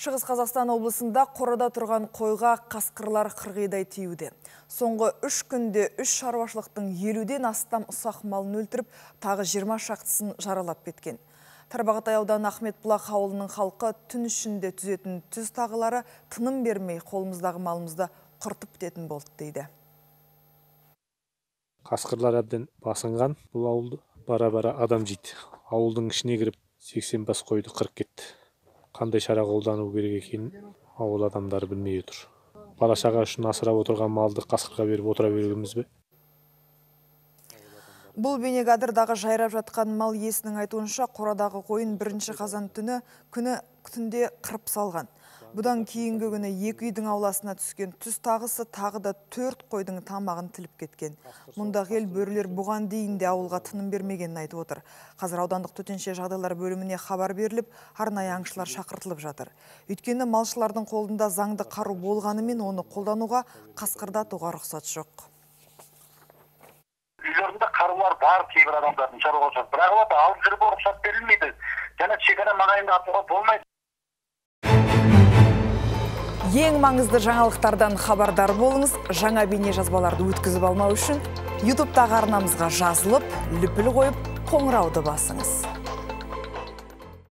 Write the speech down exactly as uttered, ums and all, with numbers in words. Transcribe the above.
Шығыс Қазақстан облысында қорада тұрған қойға қасқырлар қырғидай тиюде. Соңғы үш күнде үш шаруашылықтың елуден астам ұсақ малын өлтіріп, тағы жиырма шақтысын жаралап кеткен. Тарбағатай ауданы Ахметбұлақ ауылының халқы түн ішінде түзетін түз тағылары тыным бермей қолымыздағы малымызды құртып бітетін болды дейді. Қасқырлар әбден басынған, бұл ауылды бара-бара адам жейді. Ауылдың ішіне кіріп сексен бас қойды қырып кетті. Қандай шара қолдану керек екенін ауыл адамдары білмей отыр. Балашаға үшін асырап отырған малды қасқырға беріп отыра бергіміз бе? Бұл бейнегадырдағы жайрап жатқан мал иесінің айтуынша, қорадағы қойын бірінші қазан түні күні күтінде қырып салған. Бұдан кейінгі күні екі үйдің ауласына түскен түз тағысы тағы да төрт қойдың тамағын тіліп кеткен. Мұндағы ел бөрілер бұған дейін де ауылға тыным бермегенін айтып отыр. Қазір аудандық төтенше жағдайлар бөліміне хабар беріліп, арнайы аңшылар шақыртылып жатыр. Өйткені малшылардың қолында заңды қару болғанымен оны қолдануға, қасқырдатуға рұқсат жоқ. Үйлерінде қарулар бар кейбір адамдардың шаруасы, бірақ оларды алып жүруге рұқсат берілмейді. Және шекара маңайында атуға болмайды. Ең маңызды жаңалықтардан хабардар болыңыз. Жаңа бейне жазбаларды өткізіп алмау үшін ютубтағы арнамызға жазылып, лүпіл қойып, қоңырауды басыңыз.